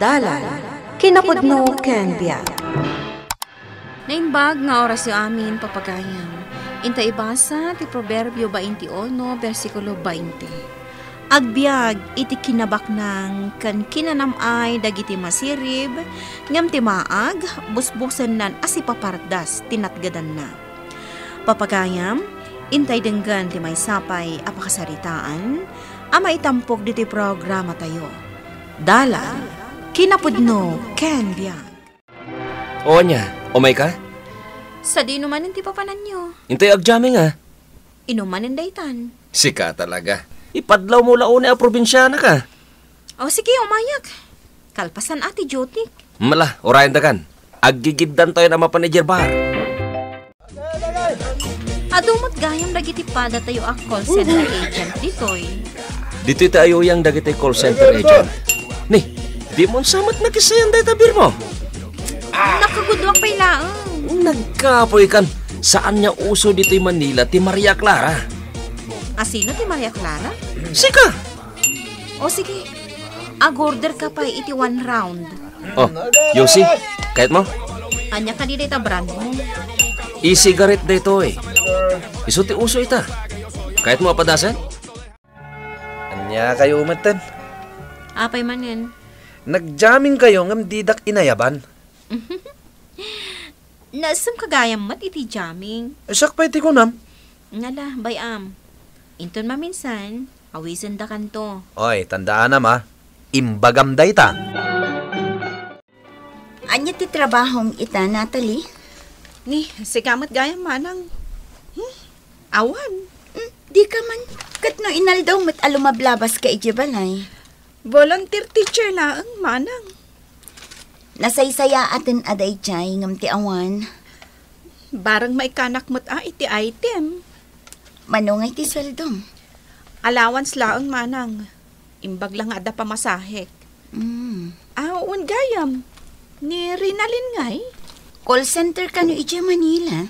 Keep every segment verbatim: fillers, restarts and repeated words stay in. dalay kinakudno Cambia. Naimbag nga orasyo amin papagayam. Inta ibasa ti Proverbio twenty-one versikulo twenty. Agbiag iti kinabaknang kan kinanamay dagiti masirib ngem ti maag busbusen nan asipapardas tinatgadanna. Papagayam intay denggan ti maysapay a pakasaritaan a maitampok diti programa tayo. Dala kinapudno Cambia. Onya, umay ka? Sa di inumanin ti papanan nyo. Hintay agjaming ah. Inumanin daytan. Sika talaga. Ipadlaw mo launa a probinsyana ka. O sige, umayak. Kalpasan ati Jotik. Mala, orayan dagan. Aggigiddan tayo na mapanager bar. Adumot gayam dagiti pada tayo a call center agent ditoy. Ditoy tayo yang dagiti call center agent. Nih, di mo samat nakisayang dayta bir mo. Nakagudwak pa ilaan. Nagkapoy kan. Saan niya uso dito yung Manila, ti Maria Clara? Asino ti Maria Clara? Sika! O sige, ag-order ka pa iti one round. Oh, Yossi, kahit mo? Anya ka dito ita brand mo? E-cigarette dito eh. Iso ti uso ita. Kahit mo apadasan? Anya kayo umatan. Apay manin. Nag-jamming kayo ng didak inayaban. Nasam kagayam mat iti jamming. Isak pa iti kunam. Nala, bayam. Inton maminsan, awisan da kanto. Oy, tandaan na ma. Imbagam da ita. Anya ti trabahong ita, Natalie? Ni, sikamat gayam manang. Hmm? Awan. Hmm, di ka man. Katno inal daw mat alumablabas ka iti balay. Volunteer teacher lang, manang. Nasaysaya atin aday chay ngam ti awan. Barang maikanak mo't a iti item. Manungay ti sweldong. Allowance laang manang. Imbag lang ada pamasahek. Mm. Aon gayam. Ni Rinalin ngay. Call center ka no iti Manila.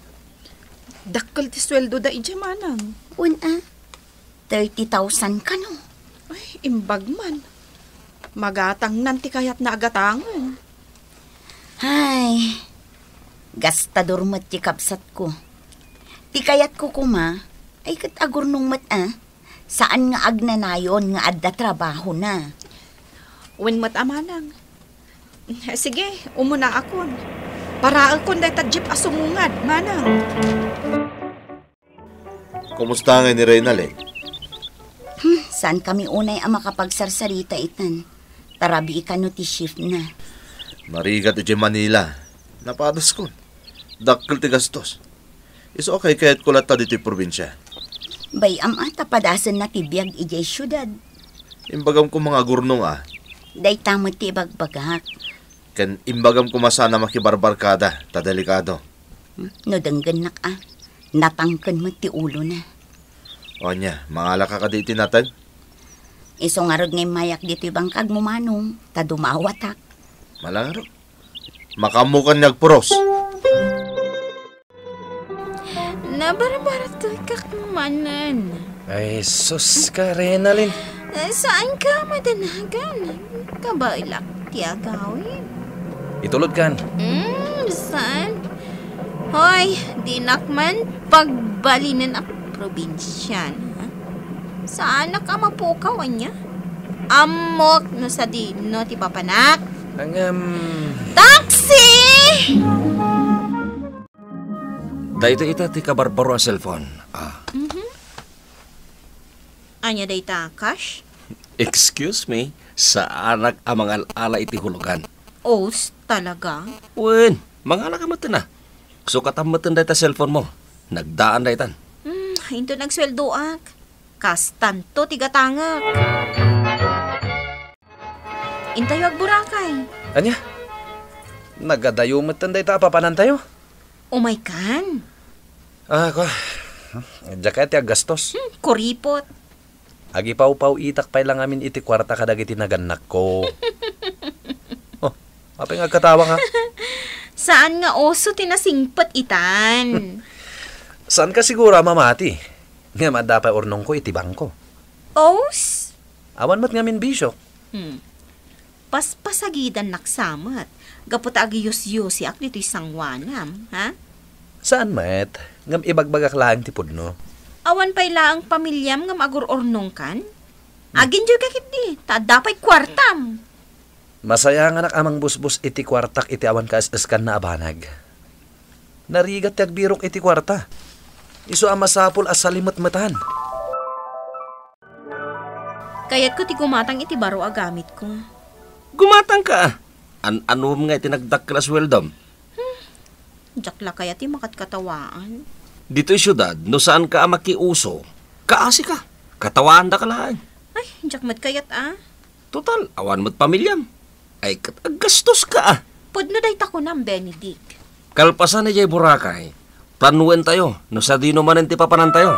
Dakkel ti sweldo da iti manang. Una, thirty thousand ka no. Ay, imbag man. Magatang nanti kayat na agatangan. Ay, gastador mat ti kapsat ko. Ti kayat ko kuma, ay katagur nung mat ah. Saan nga agnanayon nga adda trabaho na? Wen mat amanang. Sige, umuna akon. Para akon day tadjip asumungad, manang. Kumusta nga ni Reynale? Hmm, saan kami unay ang makapagsarsarita itan? Tarabi ikan no ti shift na. Marigat iti Manila. Napadas ko. Dakkel ti gastos. Is okay kahit kulata dito yung probinsya. Bayam ah, tapadasan na tibiyag iti syudad. Imbagam ko mga gurnong ah. Day tamo ti bagbagak. Kan imbagam ko masana makibarbarkada. Tadelikado. Hmm? Nodanggan nak ah. Natangkan mo ti ulo na. Onya, mangalaka ka dito natin? Isong arod ngay mayak dito ibang kagmumanong. Tadumawatak. Malaro. Makamukan nagpuros. Nabarabarat ko kakmanan. Ay, sus ka, Renalyn. Saan ka madanagan? Kabailak tiyagawin. Itulod kan. Hmm, saan? Hoy, dinakman pagbalinan ang probinsyan. Ha? Saan na ka mapukawan niya? Amok no sa dino, ti papanak. Ang, um... taxi! Dayta ita ti kabarbaro a cellphone. Ah. Mm-hmm. Anya dayta cash? Excuse me, sa anak amang alala iti hulugan. Oh, talaga? Wen, mangala ka matan ah. Sukatan matan dayta cellphone mo. Nagdaan daytan. Hmm, into nagsweldoak. Kastanto tigatangak. Intay wag burakay. Anya? Nagadayo matanday ta papanan tayo. Umay kan. Ah, ko. Jacket ya gastos. Hmm, kuripot. Agi pau-pau itak pay lang amin iti kwarta kadagiti nagannak ko. Oh, apay nga katawa ka. Saan nga oso tinasingpot itan? Saan ka sigura mamati? Nga madapay ornong ko iti bangko. Os? Awan mat ngamin bisyo. Hmm. paspasagidan naksamat. Gapot agiyos-yosi ak dito'y sangwanam, ha? Saan met? Ngam ibagbagak laang tipod no? Awan pa'y laang pamilyam ngam agurornong kan? Agin diyo kakit di, tadapay kwartam. Masaya nga nak amang busbus iti kwartak iti awan kaasaskan na abanag. Narigat yag birok iti kwarta. Iso ang masapul as salimot-matan. Kaya't ko ti gumatang iti baro agamit ko. Gumatang ka? An ano nga iti nagdakla sweldom? Hmm, jakla kaya ti makatkatawaan. Dito'y syudad, no saan ka makiuso, kaasi ka, katawaan da ka lahat. Ay, jakmat kayat ah. Total, awan mo't pamilyam. Ay, kataggastos ka ah. Pudno dayta ko ng Benedict. Kalpasan ni Jay Boracay. Planuin tayo, no sa dino man iti papanan tayo.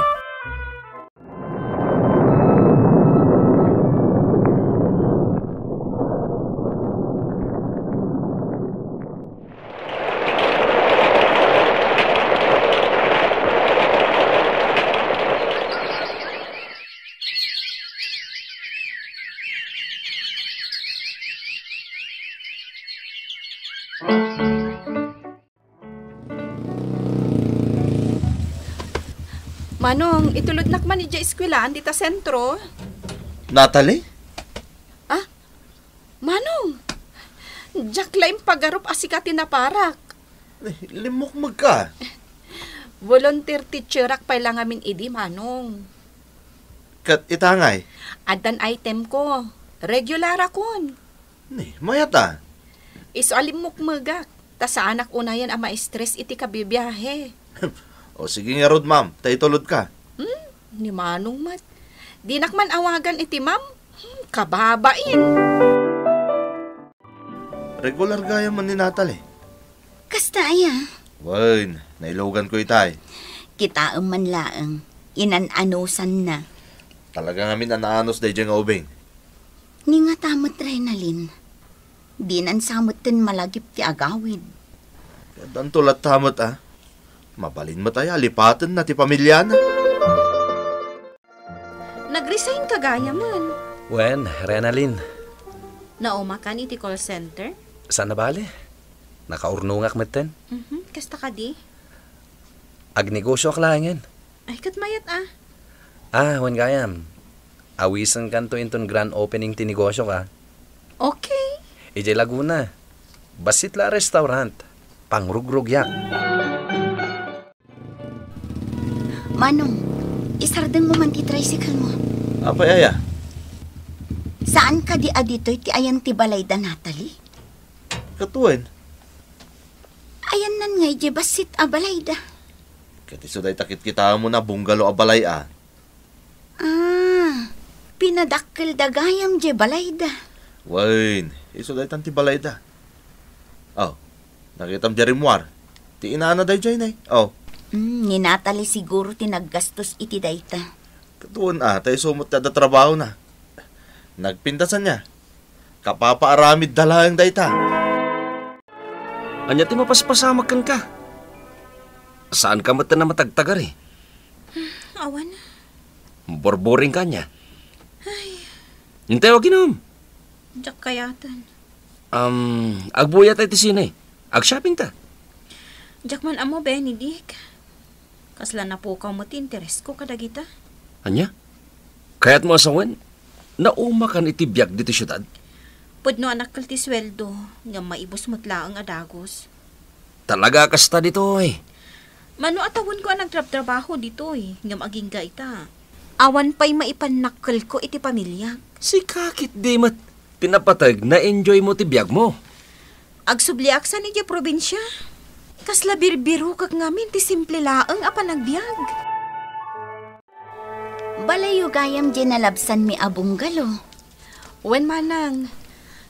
Manong, itulod nakman ni Jay Esquilan dita sentro. Natalie? Ah? Manong! Jaklaim pagarup asikati na parak. Limok magka. Volunteer teacherak pa lang amin idi, Manong. Kat itangay? Adan item ko. Regular akon. Ni, mayata. Iso alimok magak. Ta sa anak unayan ang ma-stress iti kabibiyahe. O sige nga Rod, ma'am. Taitulod ka. Hmm, ni Manong mat. Di nakman awagan iti, ma'am. Hmm, kababain. Regular gaya man ni Natalie. Kastaya. Wain, nailogan ko itay. Kitaang man laang. Inananosan na. Talaga ngamin anaanos dahi dyan nga ubing. Ni nga tamot renalin. Di nansamot din malagip ti agawid. Kadang tulat tamot ah. Mabalin mo tayo, lipatan na ti pamilya na. Nag-resign ka gaya man. Wen, Renalyn. Nauma ka ni ti call center? Sana bali. Nakaurnungak meten. Mm-hmm. Kasta ka di? Agnegosyo ak laangin. Ay, katmayat ah. Ah, wen gayam. Awisan kanto inton grand opening ti negosyo ka. Okay. Ijay Laguna. Basit la restaurant. Pangrugrugyak. Manong, isardeng mo man ti tricycle mo. Apay aya? Saan ka di adito'y ti ayan ti balay da Natalie? Katuwen? Ayan nan ngay di basit a balay da. Katiso day takit kita mo na bunggalo a balay a. Ah, pinadakkel da gayam di balay da. Wain, iso day tan ti balay da. Oh, nakitam di rimuar. Ti inaana day jay nay. Oh. Mm, ni Natalie siguro tinaggastos iti dayta. Katuon ah, tayo sumot na da trabaho na. Nagpintasan niya. Kapapaaramid dalang dayta. Anya ti mapaspasamak kan ka. Saan ka mata na matagtagar eh? Hmm, awan. Borboring ka niya. Ay. Hintay wag inom. Diyak kayatan. Um, agbuya tayo ti sinay. Agshopping ta. Diyak man amo, Benedict. Kasla na po ka mo ti interes ko kadagita. Anya? Kaya't mo asawin, nauma ka na itibiyag dito syudad? Pudno anak kal ti sweldo, nga maibos mo't laang adagos. Talaga kasta dito eh. Mano atawon ko ang nagtrab-trabaho dito eh, nga maging gaita. Awan pa'y maipanakal ko iti pamilya. Si kakit di mat, pinapatag na enjoy mo tibiyag mo. Agsubliak sa niya probinsya. Kasla birbiru kag ngamin ti simple laang apanagbiag. Balayo gayam ginalabsan mi abunggalo. Wen manang,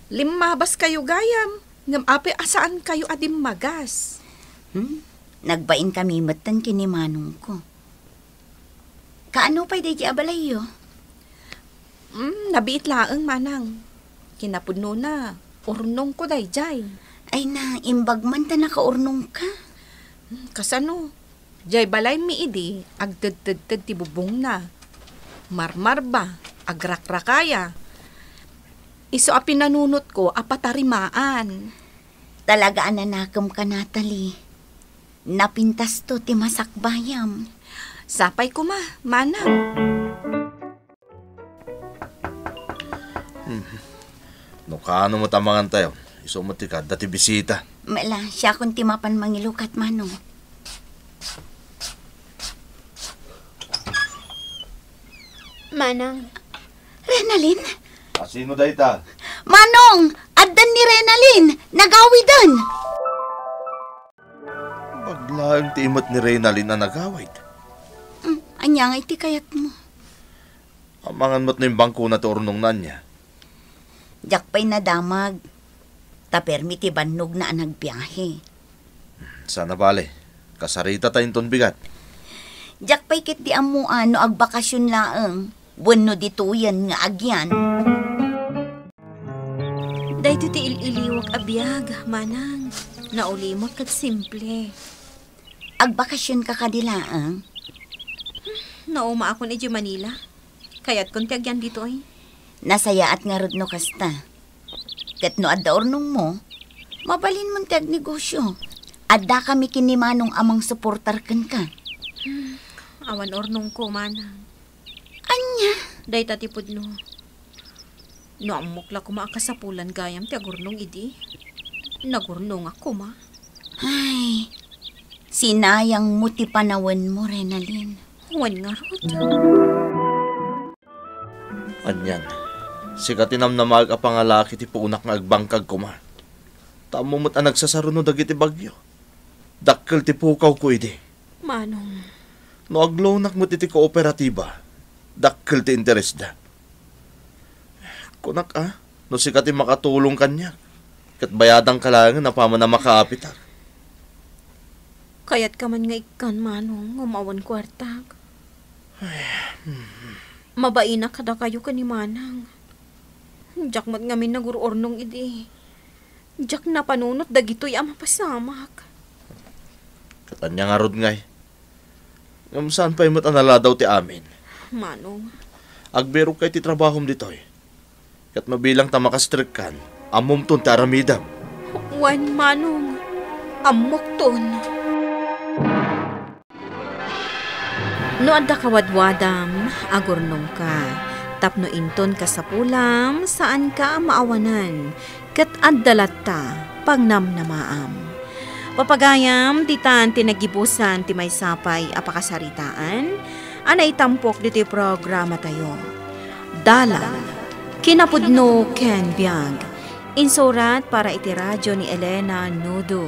limabas kayo gayam, ngam ape asaan kayo adim magas. Hmm? Nagbain kami matan kini manong ko. Kaano pa'y deji abalayo? Hmm, nabiit laang manang. Kinapudno na, urnong ko dayjay. Ay na, imbagman ta nakaurnong ka. Kasano, jay balay mi idi, agdadadad ti bubong na. Marmar ba, agrakrakaya. Iso a pinanunot ko, apatarimaan. Talaga ananakam ka, Natalie. Napintas to, ti masakbayam. Sapay ko ma, manang. Hmm. No, kaano mo tamangan tayo? Iso mo ti kada ti bisita. Mala, siya kung timapan mangilukat, manong. Manang. Renalyn? Sino dahi ta? Manong! Addan ni Renalyn! Nagawidan! Baglaang timat ni Renalyn na nagawid. Mm, anyang iti kayat mo. Amangan mo't na yung bangko na tornong nanya. Jakpay nadamag. Tapermi ti bannog na anagbiyahe. Sana bale. Kasarita tayong tonbigat. Jakpay kit di amuan no agbakasyon laang. Bueno dituyan nga agyan. Dahito ti ililiwak abiyag, manang. Naulimot kat simple. Agbakasyon ka kadilaang? Hmm, nauma ako ni Manila. Kaya't kunti agyan dito ay. Nasaya at nga rod no kasta. Kat no adaornong mo, mabalin mong ti agnegosyo. Adda kami kinimanong amang suportar kan ka. Hmm, awan ornong ko, manang. Anya? Day tatipod no. No, amukla ko maakasapulan gayam ti agurnong idi. Nagurnong ako ma. Ay, sinayang mo ti panawan mo, Renalyn. Huwan nga rod. Anyan, sikatinam na mag-apangalaki ti punak nga agbangkag ko ma. Tamo mo't anagsasaruno dagiti bagyo. Dakkel ti pukaw ko idi. Manong. No, aglawnak mo ti kooperatiba. Dakkel ti interes da. Kunak ah, no sikat yung makatulong kanya. Kat bayadang kalangan na paman na makaapitag. Kaya't ka man nga ikan, manong, umawan kwartag. Hmm. Mabaina ka da kayo ka ni manang. Diyak mat ngamin nagurornong idi. Diyak na panunot dagito'y ama pasamak. Katanya nga rod ngay. Ngam saan pa'y matanala daw ti amin? Manong. Agbero kay ti trabahom dito'y. Kat mabilang tamakastrek kan, amom ton taramidam. Wan manong, amok ton. No adda kawadwadam, agurnong ka. Tapno inton ka sa pulam, saan ka maawanan. Kat addalat ta, pagnamnamaam. Papagayam, titan, tinagibusan, timaysapay, apakasaritaan. Anay tampok dito'y programa tayo. Dala. Kinapudno Ken Biag. Insurat para iti radyo ni Elena Nudo.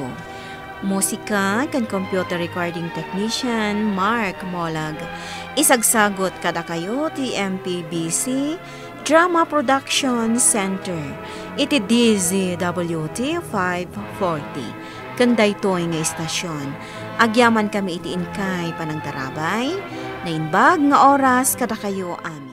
Musika kan computer recording technician Mark Molag. Isagsagot kada kayo ti M P B C Drama Production Center. Iti D Z W T five forty. Kanday to'y nga istasyon. Agyaman kami iti inkay panang tarabay. Nainbag nga oras kada kayo amin.